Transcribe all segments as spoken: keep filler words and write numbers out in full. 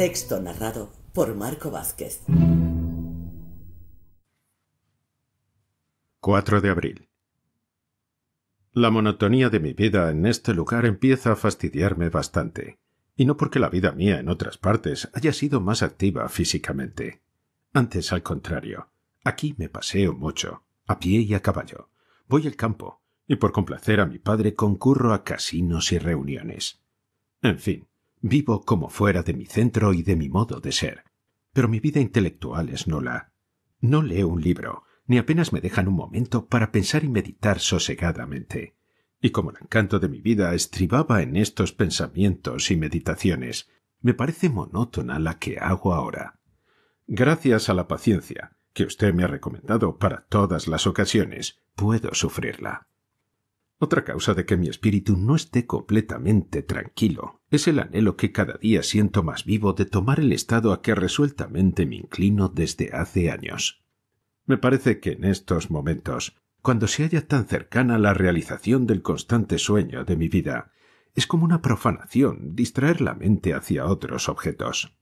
Texto narrado por Marco Vázquez. cuatro de abril. La monotonía de mi vida en este lugar empieza a fastidiarme bastante, y no porque la vida mía en otras partes haya sido más activa físicamente. Antes, al contrario, aquí me paseo mucho, a pie y a caballo. Voy al campo, y por complacer a mi padre concurro a casinos y reuniones. En fin, vivo como fuera de mi centro y de mi modo de ser. Pero mi vida intelectual es nula. No leo un libro, ni apenas me dejan un momento para pensar y meditar sosegadamente. Y como el encanto de mi vida estribaba en estos pensamientos y meditaciones, me parece monótona la que hago ahora. Gracias a la paciencia que usted me ha recomendado para todas las ocasiones, puedo sufrirla. Otra causa de que mi espíritu no esté completamente tranquilo es el anhelo que cada día siento más vivo de tomar el estado a que resueltamente me inclino desde hace años. Me parece que en estos momentos, cuando se halla tan cercana la realización del constante sueño de mi vida, es como una profanación distraer la mente hacia otros objetos.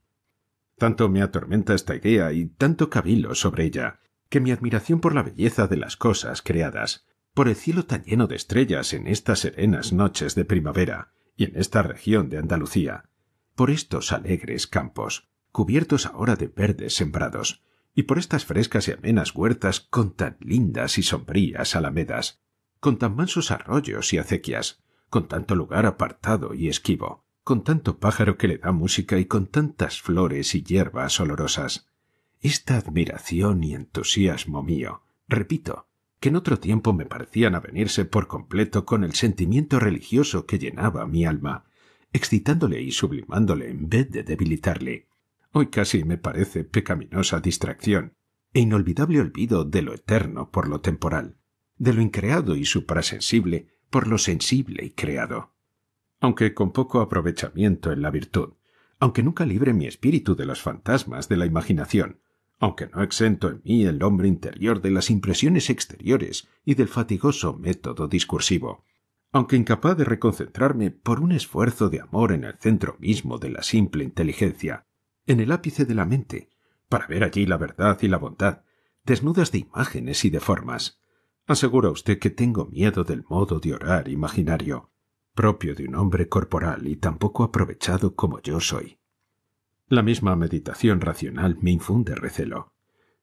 Tanto me atormenta esta idea y tanto cabilo sobre ella, que mi admiración por la belleza de las cosas creadas, por el cielo tan lleno de estrellas en estas serenas noches de primavera y en esta región de Andalucía, por estos alegres campos, cubiertos ahora de verdes sembrados, y por estas frescas y amenas huertas con tan lindas y sombrías alamedas, con tan mansos arroyos y acequias, con tanto lugar apartado y esquivo, con tanto pájaro que le da música y con tantas flores y hierbas olorosas. Esta admiración y entusiasmo mío, repito, que en otro tiempo me parecían avenirse por completo con el sentimiento religioso que llenaba mi alma, excitándole y sublimándole en vez de debilitarle, hoy casi me parece pecaminosa distracción e inolvidable olvido de lo eterno por lo temporal, de lo increado y suprasensible por lo sensible y creado. Aunque con poco aprovechamiento en la virtud, aunque nunca libre mi espíritu de los fantasmas de la imaginación, aunque no exento en mí el hombre interior de las impresiones exteriores y del fatigoso método discursivo, aunque incapaz de reconcentrarme por un esfuerzo de amor en el centro mismo de la simple inteligencia, en el ápice de la mente, para ver allí la verdad y la bondad, desnudas de imágenes y de formas. Asegura usted que tengo miedo del modo de orar imaginario, propio de un hombre corporal y tan poco aprovechado como yo soy. La misma meditación racional me infunde recelo.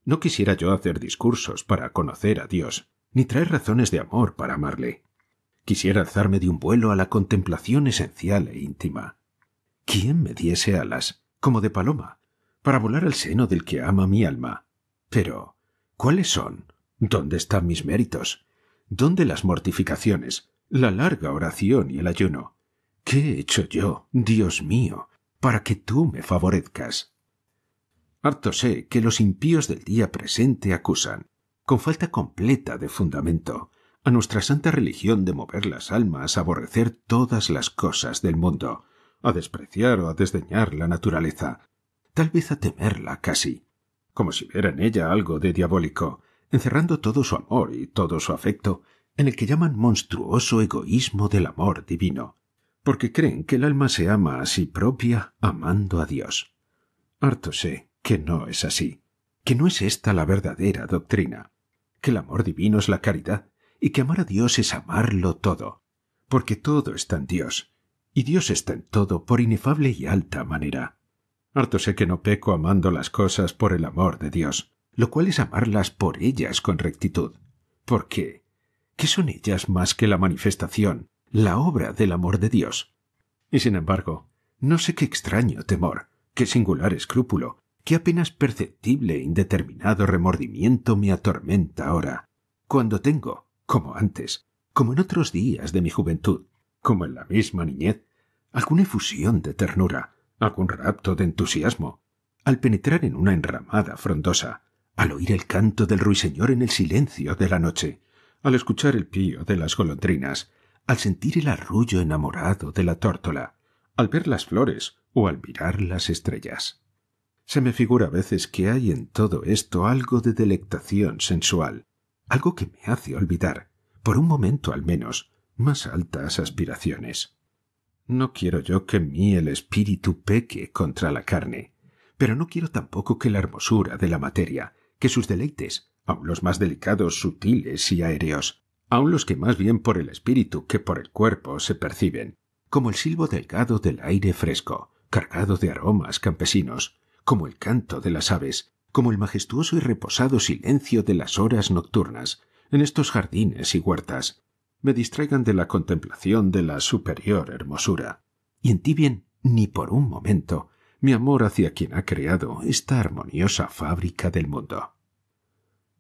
No quisiera yo hacer discursos para conocer a Dios, ni traer razones de amor para amarle. Quisiera alzarme de un vuelo a la contemplación esencial e íntima. ¿Quién me diese alas, como de paloma, para volar al seno del que ama mi alma? Pero, ¿cuáles son? ¿Dónde están mis méritos? ¿Dónde las mortificaciones, la larga oración y el ayuno? ¿Qué he hecho yo, Dios mío, para que tú me favorezcas? Harto sé que los impíos del día presente acusan, con falta completa de fundamento, a nuestra santa religión de mover las almas a aborrecer todas las cosas del mundo, a despreciar o a desdeñar la naturaleza, tal vez a temerla casi, como si viera en ella algo de diabólico, encerrando todo su amor y todo su afecto en el que llaman monstruoso egoísmo del amor divino, porque creen que el alma se ama a sí propia amando a Dios. Harto sé que no es así, que no es esta la verdadera doctrina, que el amor divino es la caridad y que amar a Dios es amarlo todo, porque todo está en Dios, y Dios está en todo por inefable y alta manera. Harto sé que no peco amando las cosas por el amor de Dios, lo cual es amarlas por ellas con rectitud. ¿Por qué? ¿Qué son ellas más que la manifestación, la obra del amor de Dios? Y sin embargo, no sé qué extraño temor, qué singular escrúpulo, qué apenas perceptible e indeterminado remordimiento me atormenta ahora, cuando tengo, como antes, como en otros días de mi juventud, como en la misma niñez, alguna efusión de ternura, algún rapto de entusiasmo, al penetrar en una enramada frondosa, al oír el canto del ruiseñor en el silencio de la noche, al escuchar el pío de las golondrinas, al sentir el arrullo enamorado de la tórtola, al ver las flores o al mirar las estrellas. Se me figura a veces que hay en todo esto algo de delectación sensual, algo que me hace olvidar, por un momento al menos, más altas aspiraciones. No quiero yo que en mí el espíritu peque contra la carne, pero no quiero tampoco que la hermosura de la materia, que sus deleites, aun los más delicados, sutiles y aéreos, aun los que más bien por el espíritu que por el cuerpo se perciben, como el silbo delgado del aire fresco, cargado de aromas campesinos, como el canto de las aves, como el majestuoso y reposado silencio de las horas nocturnas, en estos jardines y huertas, me distraigan de la contemplación de la superior hermosura, y entibien ni por un momento mi amor hacia quien ha creado esta armoniosa fábrica del mundo.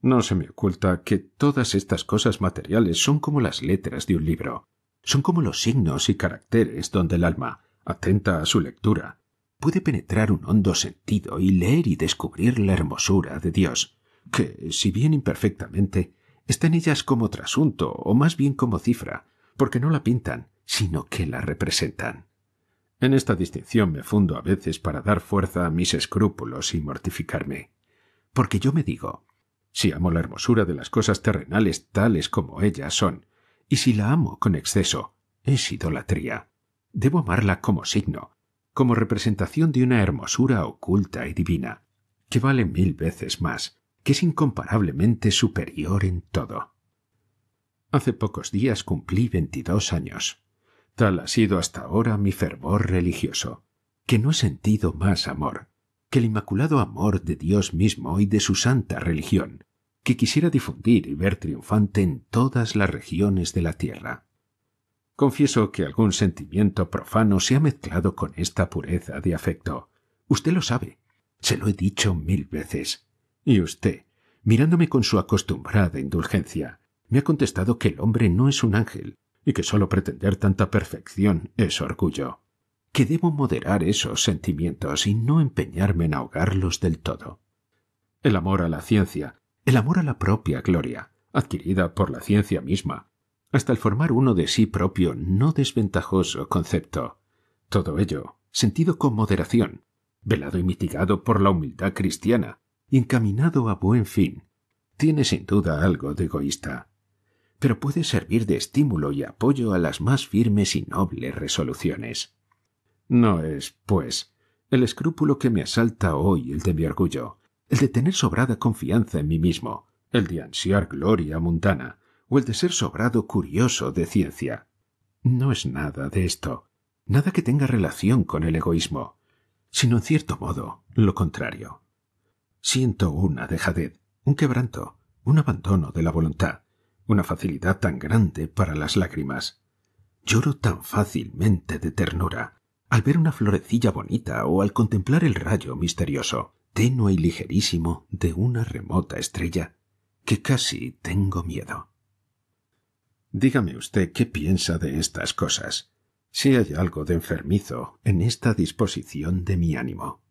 No se me oculta que todas estas cosas materiales son como las letras de un libro, son como los signos y caracteres donde el alma, atenta a su lectura, puede penetrar un hondo sentido y leer y descubrir la hermosura de Dios, que, si bien imperfectamente, está en ellas como trasunto o más bien como cifra, porque no la pintan, sino que la representan. En esta distinción me fundo a veces para dar fuerza a mis escrúpulos y mortificarme, porque yo me digo, si amo la hermosura de las cosas terrenales tales como ellas son, y si la amo con exceso, es idolatría. Debo amarla como signo, como representación de una hermosura oculta y divina, que vale mil veces más, que es incomparablemente superior en todo. Hace pocos días cumplí veintidós años. Tal ha sido hasta ahora mi fervor religioso, que no he sentido más amor que el inmaculado amor de Dios mismo y de su santa religión, que quisiera difundir y ver triunfante en todas las regiones de la tierra. Confieso que algún sentimiento profano se ha mezclado con esta pureza de afecto. Usted lo sabe, se lo he dicho mil veces. Y usted, mirándome con su acostumbrada indulgencia, me ha contestado que el hombre no es un ángel y que solo pretender tanta perfección es orgullo, que debo moderar esos sentimientos y no empeñarme en ahogarlos del todo. El amor a la ciencia, el amor a la propia gloria, adquirida por la ciencia misma, hasta el formar uno de sí propio no desventajoso concepto, todo ello sentido con moderación, velado y mitigado por la humildad cristiana, encaminado a buen fin, tiene sin duda algo de egoísta, pero puede servir de estímulo y apoyo a las más firmes y nobles resoluciones. No es, pues, el escrúpulo que me asalta hoy el de mi orgullo, el de tener sobrada confianza en mí mismo, el de ansiar gloria mundana, o el de ser sobrado curioso de ciencia. No es nada de esto, nada que tenga relación con el egoísmo, sino en cierto modo lo contrario. Siento una dejadez, un quebranto, un abandono de la voluntad, una facilidad tan grande para las lágrimas. Lloro tan fácilmente de ternura al ver una florecilla bonita o al contemplar el rayo misterioso, tenue y ligerísimo de una remota estrella, que casi tengo miedo. Dígame usted qué piensa de estas cosas, si hay algo de enfermizo en esta disposición de mi ánimo.